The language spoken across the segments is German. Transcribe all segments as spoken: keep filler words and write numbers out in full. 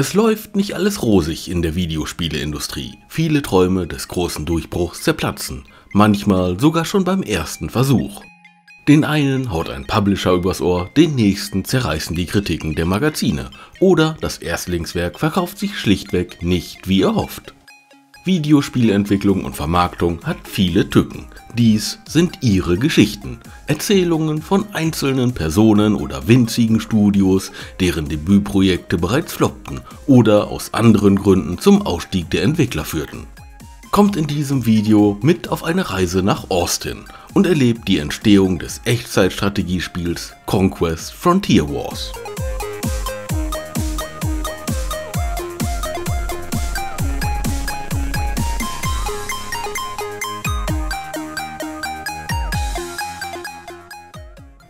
Es läuft nicht alles rosig in der Videospieleindustrie. Viele Träume des großen Durchbruchs zerplatzen, manchmal sogar schon beim ersten Versuch. Den einen haut ein Publisher übers Ohr, den nächsten zerreißen die Kritiken der Magazine oder das Erstlingswerk verkauft sich schlichtweg nicht wie erhofft. Videospielentwicklung und Vermarktung hat viele Tücken. Dies sind ihre Geschichten, Erzählungen von einzelnen Personen oder winzigen Studios, deren Debütprojekte bereits floppten oder aus anderen Gründen zum Ausstieg der Entwickler führten. Kommt in diesem Video mit auf eine Reise nach Austin und erlebt die Entstehung des Echtzeitstrategiespiels Conquest Frontier Wars.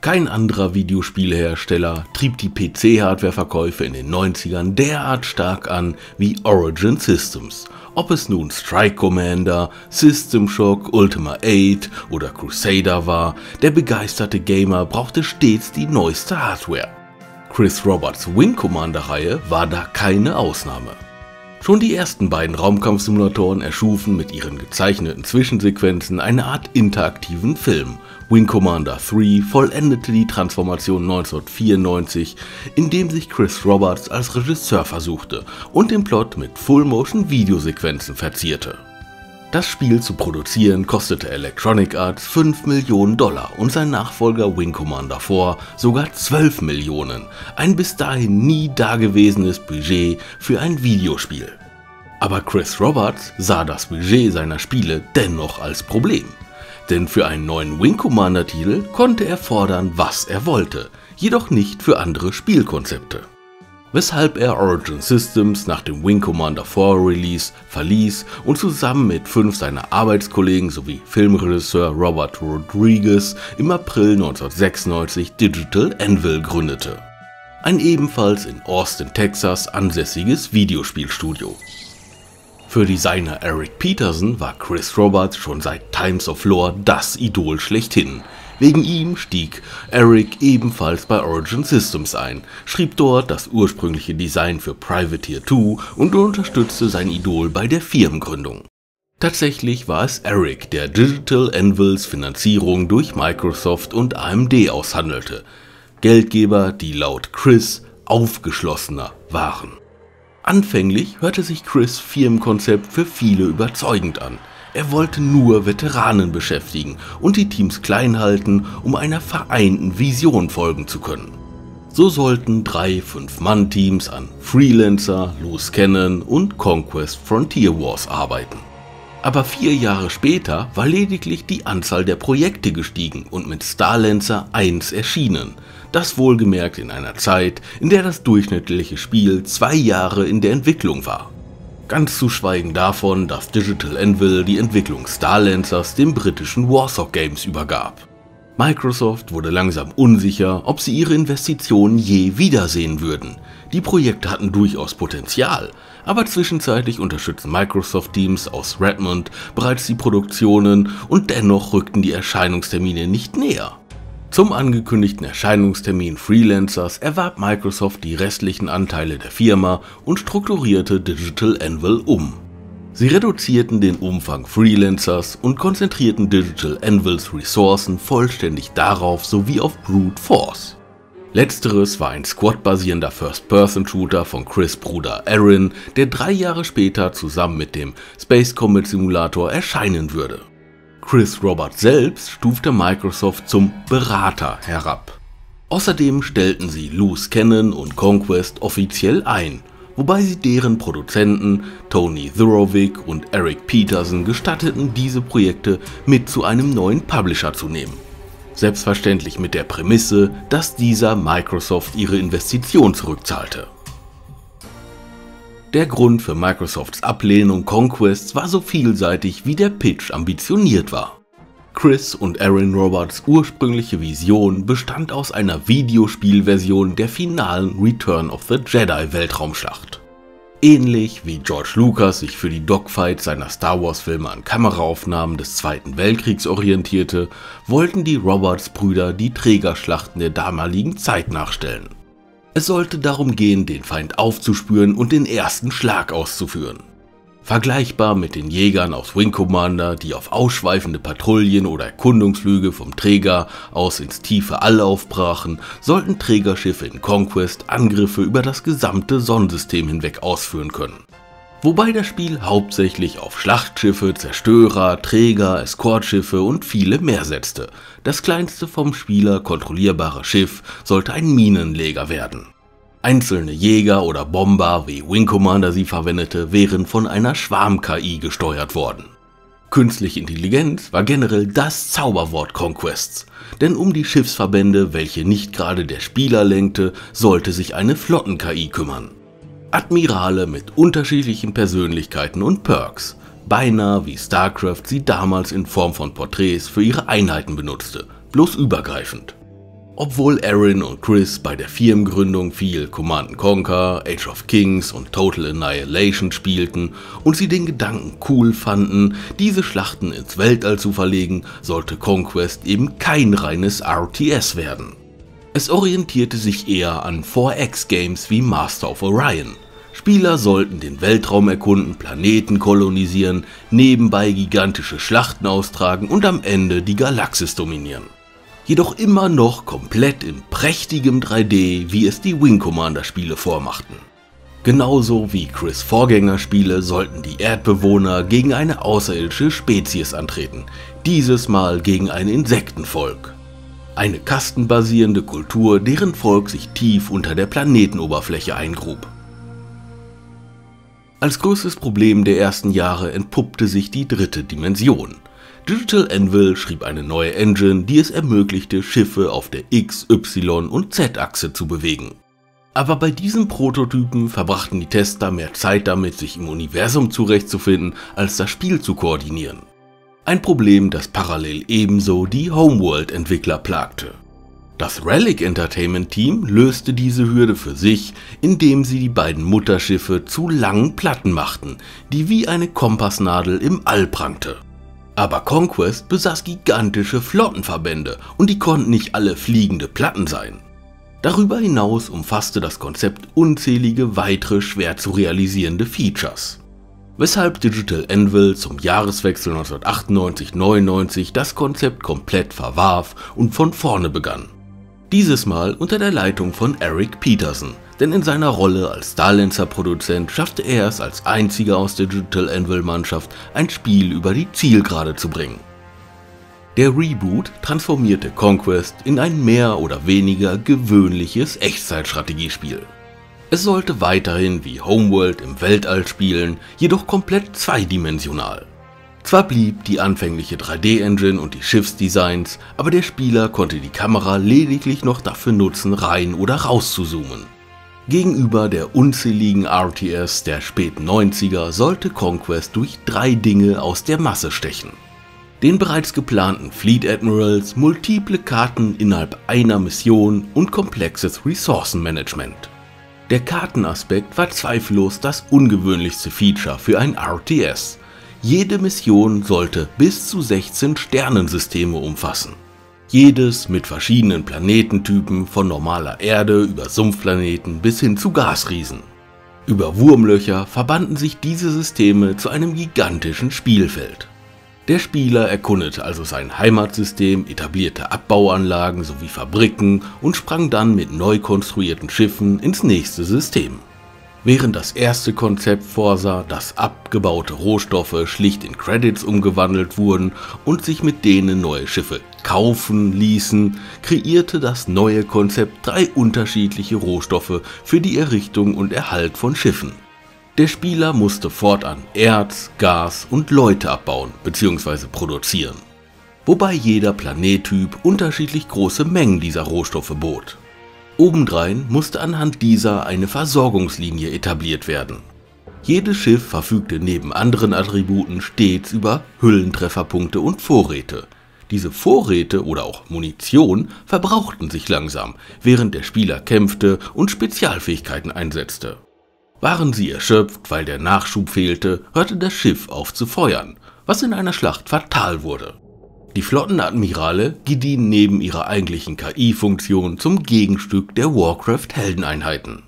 Kein anderer Videospielhersteller trieb die P C-Hardware-Verkäufe in den neunzigern derart stark an wie Origin Systems. Ob es nun Strike Commander, System Shock, Ultima acht oder Crusader war, der begeisterte Gamer brauchte stets die neueste Hardware. Chris Roberts' Wing Commander-Reihe war da keine Ausnahme. Schon die ersten beiden Raumkampfsimulatoren erschufen mit ihren gezeichneten Zwischensequenzen eine Art interaktiven Film. Wing Commander drei vollendete die Transformation neunzehnhundertvierundneunzig, indem sich Chris Roberts als Regisseur versuchte und den Plot mit Full-Motion-Videosequenzen verzierte. Das Spiel zu produzieren kostete Electronic Arts fünf Millionen Dollar und sein Nachfolger Wing Commander vier sogar zwölf Millionen, ein bis dahin nie dagewesenes Budget für ein Videospiel. Aber Chris Roberts sah das Budget seiner Spiele dennoch als Problem. Denn für einen neuen Wing Commander Titel konnte er fordern, was er wollte, jedoch nicht für andere Spielkonzepte. Weshalb er Origin Systems nach dem Wing Commander vier Release verließ und zusammen mit fünf seiner Arbeitskollegen sowie Filmregisseur Robert Rodriguez im April neunzehnhundertsechsundneunzig Digital Anvil gründete. Ein ebenfalls in Austin, Texas ansässiges Videospielstudio. Für Designer Eric Peterson war Chris Roberts schon seit Times of Lore das Idol schlechthin. Wegen ihm stieg Eric ebenfalls bei Origin Systems ein, schrieb dort das ursprüngliche Design für Privateer zwei und unterstützte sein Idol bei der Firmengründung. Tatsächlich war es Eric, der Digital Anvils Finanzierung durch Microsoft und A M D aushandelte. Geldgeber, die laut Chris aufgeschlossener waren. Anfänglich hörte sich Chris' Firmenkonzept für viele überzeugend an. Er wollte nur Veteranen beschäftigen und die Teams klein halten, um einer vereinten Vision folgen zu können. So sollten drei Fünf-Mann-Teams an Freelancer, Loose Cannon und Conquest Frontier Wars arbeiten. Aber vier Jahre später war lediglich die Anzahl der Projekte gestiegen und mit Starlancer eins erschienen. Das wohlgemerkt in einer Zeit, in der das durchschnittliche Spiel zwei Jahre in der Entwicklung war. Ganz zu schweigen davon, dass Digital Anvil die Entwicklung Starlancers dem britischen Warthog Games übergab. Microsoft wurde langsam unsicher, ob sie ihre Investitionen je wiedersehen würden. Die Projekte hatten durchaus Potenzial, aber zwischenzeitlich unterstützten Microsoft-Teams aus Redmond bereits die Produktionen und dennoch rückten die Erscheinungstermine nicht näher. Zum angekündigten Erscheinungstermin Freelancers erwarb Microsoft die restlichen Anteile der Firma und strukturierte Digital Anvil um. Sie reduzierten den Umfang Freelancers und konzentrierten Digital Anvils Ressourcen vollständig darauf sowie auf Brute Force. Letzteres war ein Squad-basierender First-Person-Shooter von Chris' Bruder Aaron, der drei Jahre später zusammen mit dem Space Combat Simulator erscheinen würde. Chris Roberts selbst stufte Microsoft zum Berater herab. Außerdem stellten sie Loose Cannon und Conquest offiziell ein, wobei sie deren Produzenten Tony Thurovic und Eric Peterson gestatteten, diese Projekte mit zu einem neuen Publisher zu nehmen. Selbstverständlich mit der Prämisse, dass dieser Microsoft ihre Investition zurückzahlte. Der Grund für Microsofts Ablehnung Conquests war so vielseitig, wie der Pitch ambitioniert war. Chris und Aaron Roberts' ursprüngliche Vision bestand aus einer Videospielversion der finalen Return of the Jedi Weltraumschlacht. Ähnlich wie George Lucas sich für die Dogfights seiner Star Wars Filme an Kameraaufnahmen des Zweiten Weltkriegs orientierte, wollten die Roberts Brüder die Trägerschlachten der damaligen Zeit nachstellen. Es sollte darum gehen, den Feind aufzuspüren und den ersten Schlag auszuführen. Vergleichbar mit den Jägern aus Wing Commander, die auf ausschweifende Patrouillen oder Erkundungsflüge vom Träger aus ins tiefe All aufbrachen, sollten Trägerschiffe in Conquest Angriffe über das gesamte Sonnensystem hinweg ausführen können. Wobei das Spiel hauptsächlich auf Schlachtschiffe, Zerstörer, Träger, Eskortschiffe und viele mehr setzte. Das kleinste vom Spieler kontrollierbare Schiff sollte ein Minenleger werden. Einzelne Jäger oder Bomber, wie Wing Commander sie verwendete, wären von einer Schwarm-K I gesteuert worden. Künstliche Intelligenz war generell das Zauberwort Conquests, denn um die Schiffsverbände, welche nicht gerade der Spieler lenkte, sollte sich eine Flotten-K I kümmern. Admirale mit unterschiedlichen Persönlichkeiten und Perks, beinahe wie StarCraft sie damals in Form von Porträts für ihre Einheiten benutzte, bloß übergreifend. Obwohl Aaron und Chris bei der Firmengründung viel Command and Conquer, Age of Kings und Total Annihilation spielten und sie den Gedanken cool fanden, diese Schlachten ins Weltall zu verlegen, sollte Conquest eben kein reines R T S werden. Es orientierte sich eher an vier X Games wie Master of Orion. Spieler sollten den Weltraum erkunden, Planeten kolonisieren, nebenbei gigantische Schlachten austragen und am Ende die Galaxis dominieren. Jedoch immer noch komplett in prächtigem drei D, wie es die Wing Commander Spiele vormachten. Genauso wie Chris' Vorgängerspiele sollten die Erdbewohner gegen eine außerirdische Spezies antreten, dieses Mal gegen ein Insektenvolk. Eine kastenbasierende Kultur, deren Volk sich tief unter der Planetenoberfläche eingrub. Als größtes Problem der ersten Jahre entpuppte sich die dritte Dimension. Digital Anvil schrieb eine neue Engine, die es ermöglichte, Schiffe auf der X-, Y- und Z-Achse zu bewegen. Aber bei diesem Prototypen verbrachten die Tester mehr Zeit damit, sich im Universum zurechtzufinden, als das Spiel zu koordinieren. Ein Problem, das parallel ebenso die Homeworld-Entwickler plagte. Das Relic Entertainment Team löste diese Hürde für sich, indem sie die beiden Mutterschiffe zu langen Platten machten, die wie eine Kompassnadel im All prangte. Aber Conquest besaß gigantische Flottenverbände und die konnten nicht alle fliegende Platten sein. Darüber hinaus umfasste das Konzept unzählige weitere schwer zu realisierende Features. Weshalb Digital Anvil zum Jahreswechsel neunzehnhundertachtundneunzig neunundneunzig das Konzept komplett verwarf und von vorne begann. Dieses Mal unter der Leitung von Eric Peterson, denn in seiner Rolle als Starlancer-Produzent schaffte er es als einziger aus der Digital Anvil-Mannschaft, ein Spiel über die Zielgerade zu bringen. Der Reboot transformierte Conquest in ein mehr oder weniger gewöhnliches Echtzeitstrategiespiel. Es sollte weiterhin wie Homeworld im Weltall spielen, jedoch komplett zweidimensional. Zwar blieb die anfängliche drei D-Engine und die Schiffsdesigns, aber der Spieler konnte die Kamera lediglich noch dafür nutzen, rein oder raus zu zoomen. Gegenüber der unzähligen R T S der späten neunziger sollte Conquest durch drei Dinge aus der Masse stechen. Den bereits geplanten Fleet Admirals, multiple Karten innerhalb einer Mission und komplexes Ressourcenmanagement. Der Kartenaspekt war zweifellos das ungewöhnlichste Feature für ein R T S. Jede Mission sollte bis zu sechzehn Sternensysteme umfassen. Jedes mit verschiedenen Planetentypen von normaler Erde über Sumpfplaneten bis hin zu Gasriesen. Über Wurmlöcher verbanden sich diese Systeme zu einem gigantischen Spielfeld. Der Spieler erkundete also sein Heimatsystem, etablierte Abbauanlagen sowie Fabriken und sprang dann mit neu konstruierten Schiffen ins nächste System. Während das erste Konzept vorsah, dass abgebaute Rohstoffe schlicht in Credits umgewandelt wurden und sich mit denen neue Schiffe kaufen ließen, kreierte das neue Konzept drei unterschiedliche Rohstoffe für die Errichtung und Erhalt von Schiffen. Der Spieler musste fortan Erz, Gas und Leute abbauen bzw. produzieren, wobei jeder Planettyp unterschiedlich große Mengen dieser Rohstoffe bot. Obendrein musste anhand dieser eine Versorgungslinie etabliert werden. Jedes Schiff verfügte neben anderen Attributen stets über Hüllentrefferpunkte und Vorräte. Diese Vorräte oder auch Munition verbrauchten sich langsam, während der Spieler kämpfte und Spezialfähigkeiten einsetzte. Waren sie erschöpft, weil der Nachschub fehlte, hörte das Schiff auf zu feuern, was in einer Schlacht fatal wurde. Die Flottenadmirale gediehen neben ihrer eigentlichen K I-Funktion zum Gegenstück der Warcraft-Heldeneinheiten.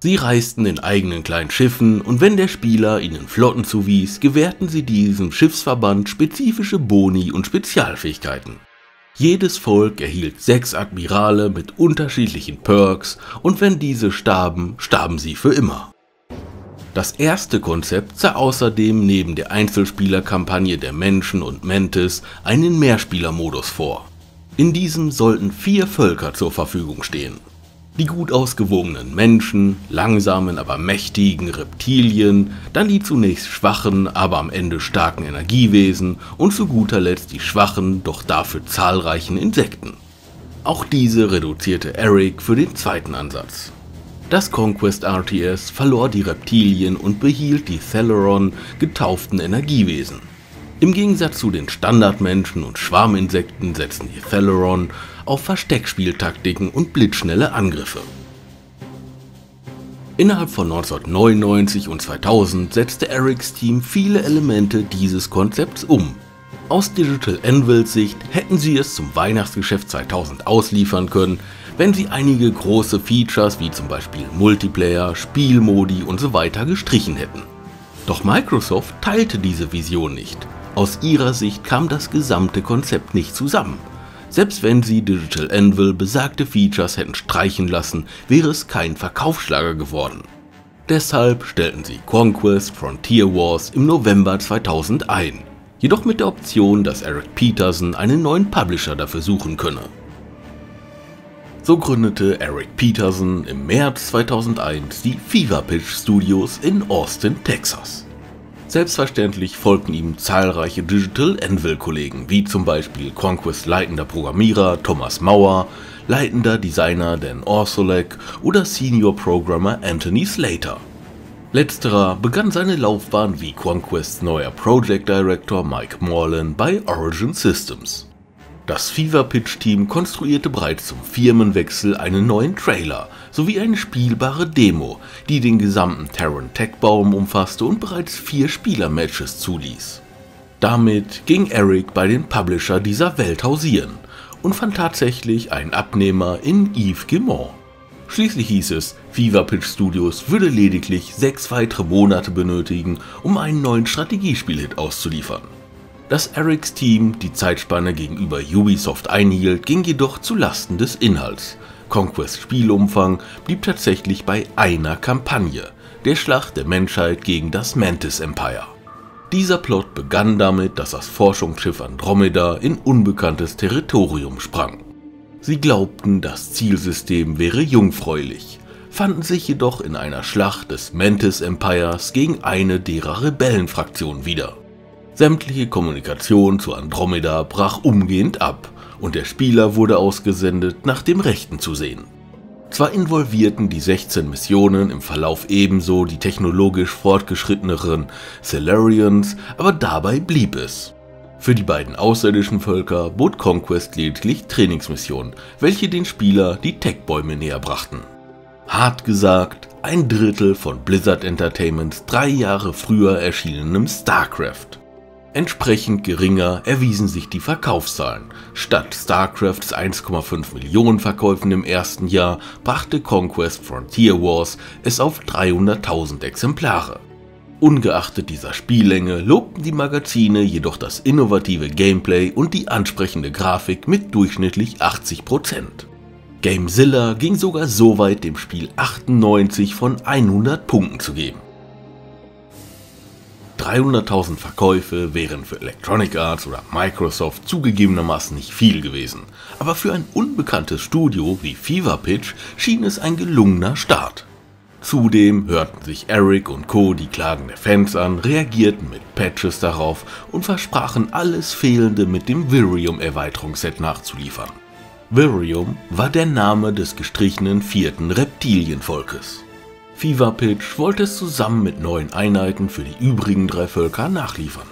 Sie reisten in eigenen kleinen Schiffen und wenn der Spieler ihnen Flotten zuwies, gewährten sie diesem Schiffsverband spezifische Boni und Spezialfähigkeiten. Jedes Volk erhielt sechs Admirale mit unterschiedlichen Perks und wenn diese starben, starben sie für immer. Das erste Konzept sah außerdem neben der Einzelspielerkampagne der Menschen und Mentes einen Mehrspielermodus vor. In diesem sollten vier Völker zur Verfügung stehen. Die gut ausgewogenen Menschen, langsamen, aber mächtigen Reptilien, dann die zunächst schwachen, aber am Ende starken Energiewesen und zu guter Letzt die schwachen, doch dafür zahlreichen Insekten. Auch diese reduzierte Eric für den zweiten Ansatz. Das Conquest R T S verlor die Reptilien und behielt die Theleron getauften Energiewesen. Im Gegensatz zu den Standardmenschen und Schwarminsekten setzten die Theleron auf Versteckspieltaktiken und blitzschnelle Angriffe. Innerhalb von neunzehnhundertneunundneunzig und zweitausend setzte Erics Team viele Elemente dieses Konzepts um. Aus Digital Anvils Sicht hätten sie es zum Weihnachtsgeschäft zweitausend ausliefern können, wenn sie einige große Features wie zum Beispiel Multiplayer, Spielmodi und so weiter gestrichen hätten. Doch Microsoft teilte diese Vision nicht. Aus ihrer Sicht kam das gesamte Konzept nicht zusammen. Selbst wenn sie Digital Anvil besagte Features hätten streichen lassen, wäre es kein Verkaufsschlager geworden. Deshalb stellten sie Conquest Frontier Wars im November zweitausend ein, jedoch mit der Option, dass Eric Peterson einen neuen Publisher dafür suchen könne. So gründete Eric Peterson im März zweitausendeins die Fever Pitch Studios in Austin, Texas. Selbstverständlich folgten ihm zahlreiche Digital Anvil-Kollegen, wie zum Beispiel Conquest-leitender Programmierer Thomas Mauer, leitender Designer Dan Orsolek oder Senior Programmer Anthony Slater. Letzterer begann seine Laufbahn wie Conquests neuer Project Director Mike Morlin bei Origin Systems. Das Fever Pitch Team konstruierte bereits zum Firmenwechsel einen neuen Trailer sowie eine spielbare Demo, die den gesamten Terran Tech Baum umfasste und bereits vier Spieler-Matches zuließ. Damit ging Eric bei den Publisher dieser Welt hausieren und fand tatsächlich einen Abnehmer in Yves Guillemot. Schließlich hieß es, Fever Pitch Studios würde lediglich sechs weitere Monate benötigen, um einen neuen Strategiespielhit auszuliefern. Dass Erics Team die Zeitspanne gegenüber Ubisoft einhielt, ging jedoch zu Lasten des Inhalts. Conquest Spielumfang blieb tatsächlich bei einer Kampagne, der Schlacht der Menschheit gegen das Mantis Empire. Dieser Plot begann damit, dass das Forschungsschiff Andromeda in unbekanntes Territorium sprang. Sie glaubten, das Zielsystem wäre jungfräulich, fanden sich jedoch in einer Schlacht des Mantis Empires gegen eine derer Rebellenfraktion wieder. Sämtliche Kommunikation zu Andromeda brach umgehend ab und der Spieler wurde ausgesendet, nach dem Rechten zu sehen. Zwar involvierten die sechzehn Missionen im Verlauf ebenso die technologisch fortgeschritteneren Silurians, aber dabei blieb es. Für die beiden außerirdischen Völker bot Conquest lediglich Trainingsmissionen, welche den Spieler die Tech-Bäume näher brachten. Hart gesagt, ein Drittel von Blizzard Entertainments drei Jahre früher erschienenem StarCraft. Entsprechend geringer erwiesen sich die Verkaufszahlen. Statt StarCrafts eins Komma fünf Millionen Verkäufen im ersten Jahr brachte Conquest Frontier Wars es auf dreihunderttausend Exemplare. Ungeachtet dieser Spiellänge lobten die Magazine jedoch das innovative Gameplay und die ansprechende Grafik mit durchschnittlich achtzig Prozent. Gamezilla ging sogar so weit, dem Spiel achtundneunzig von hundert Punkten zu geben. dreihunderttausend Verkäufe wären für Electronic Arts oder Microsoft zugegebenermaßen nicht viel gewesen, aber für ein unbekanntes Studio wie Fever Pitch schien es ein gelungener Start. Zudem hörten sich Eric und Co. die Klagen der Fans an, reagierten mit Patches darauf und versprachen, alles Fehlende mit dem Vyrium-Erweiterungsset nachzuliefern. Vyrium war der Name des gestrichenen vierten Reptilienvolkes. Fever Pitch wollte es zusammen mit neuen Einheiten für die übrigen drei Völker nachliefern.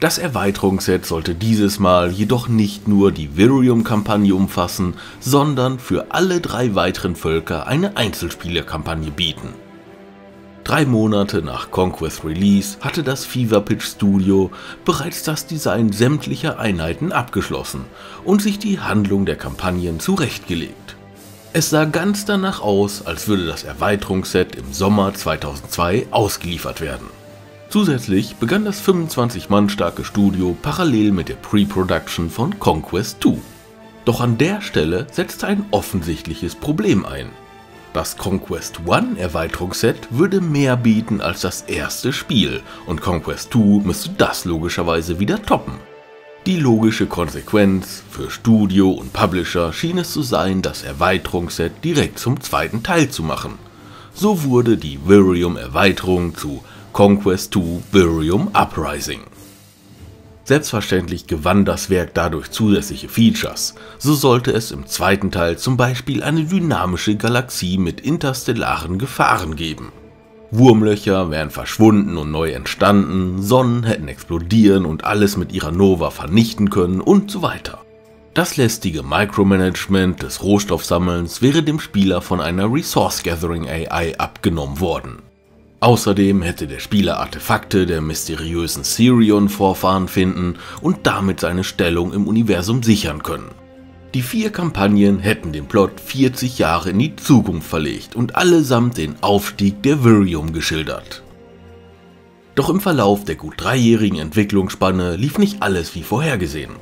Das Erweiterungsset sollte dieses Mal jedoch nicht nur die Vyrium-Kampagne umfassen, sondern für alle drei weiteren Völker eine Einzelspielerkampagne bieten. Drei Monate nach Conquest Release hatte das Fever Pitch Studio bereits das Design sämtlicher Einheiten abgeschlossen und sich die Handlung der Kampagnen zurechtgelegt. Es sah ganz danach aus, als würde das Erweiterungsset im Sommer zweitausendzwei ausgeliefert werden. Zusätzlich begann das fünfundzwanzig Mann starke Studio parallel mit der Pre-Production von Conquest zwei. Doch an der Stelle setzte ein offensichtliches Problem ein. Das Conquest eins Erweiterungsset würde mehr bieten als das erste Spiel und Conquest zwei müsste das logischerweise wieder toppen. Die logische Konsequenz für Studio und Publisher schien es zu sein, das Erweiterungsset direkt zum zweiten Teil zu machen. So wurde die Vyrium Erweiterung zu Conquest zwei Vyrium Uprising. Selbstverständlich gewann das Werk dadurch zusätzliche Features, so sollte es im zweiten Teil zum Beispiel eine dynamische Galaxie mit interstellaren Gefahren geben. Wurmlöcher wären verschwunden und neu entstanden, Sonnen hätten explodieren und alles mit ihrer Nova vernichten können und so weiter. Das lästige Micromanagement des Rohstoffsammelns wäre dem Spieler von einer Resource Gathering A I abgenommen worden. Außerdem hätte der Spieler Artefakte der mysteriösen Sirion-Vorfahren finden und damit seine Stellung im Universum sichern können. Die vier Kampagnen hätten den Plot vierzig Jahre in die Zukunft verlegt und allesamt den Aufstieg der Vyrium geschildert. Doch im Verlauf der gut dreijährigen Entwicklungsspanne lief nicht alles wie vorhergesehen.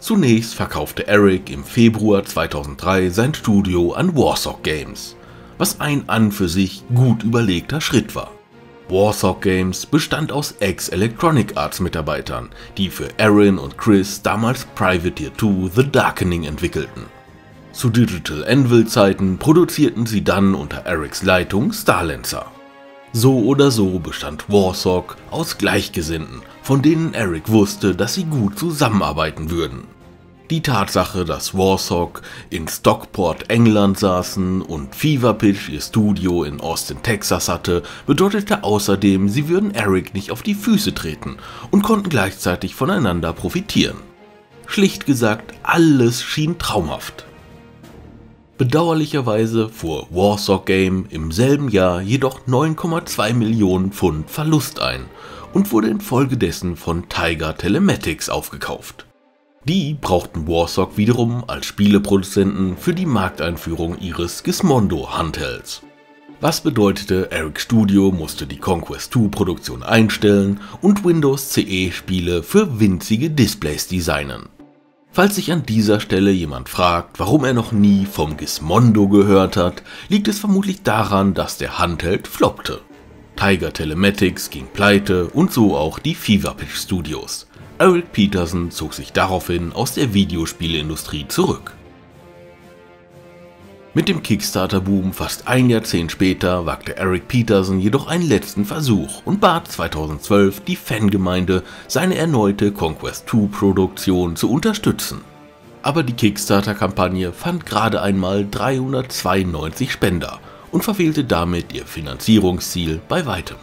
Zunächst verkaufte Eric im Februar zweitausenddrei sein Studio an Warthog Games, was ein an für sich gut überlegter Schritt war. Warthog Games bestand aus Ex-Electronic Arts Mitarbeitern, die für Aaron und Chris damals Privateer zwei The Darkening entwickelten. Zu Digital Anvil Zeiten produzierten sie dann unter Erics Leitung Starlancer. So oder so bestand Warthog aus Gleichgesinnten, von denen Eric wusste, dass sie gut zusammenarbeiten würden. Die Tatsache, dass Warthog in Stockport, England saßen und Fever Pitch ihr Studio in Austin, Texas hatte, bedeutete außerdem, sie würden Eric nicht auf die Füße treten und konnten gleichzeitig voneinander profitieren. Schlicht gesagt, alles schien traumhaft. Bedauerlicherweise fuhr Warthog Game im selben Jahr jedoch neun Komma zwei Millionen Pfund Verlust ein und wurde infolgedessen von Tiger Telematics aufgekauft. Die brauchten Warthog wiederum als Spieleproduzenten für die Markteinführung ihres Gizmondo-Handhelds. Was bedeutete, Eric Studio musste die Conquest zwei Produktion einstellen und Windows C E Spiele für winzige Displays designen. Falls sich an dieser Stelle jemand fragt, warum er noch nie vom Gizmondo gehört hat, liegt es vermutlich daran, dass der Handheld floppte. Tiger Telematics ging pleite und so auch die Fever Pitch Studios. Eric Peterson zog sich daraufhin aus der Videospieleindustrie zurück. Mit dem Kickstarter-Boom fast ein Jahrzehnt später wagte Eric Peterson jedoch einen letzten Versuch und bat zweitausendzwölf die Fangemeinde, seine erneute Conquest zwei Produktion zu unterstützen. Aber die Kickstarter-Kampagne fand gerade einmal dreihundertzweiundneunzig Spender und verfehlte damit ihr Finanzierungsziel bei weitem.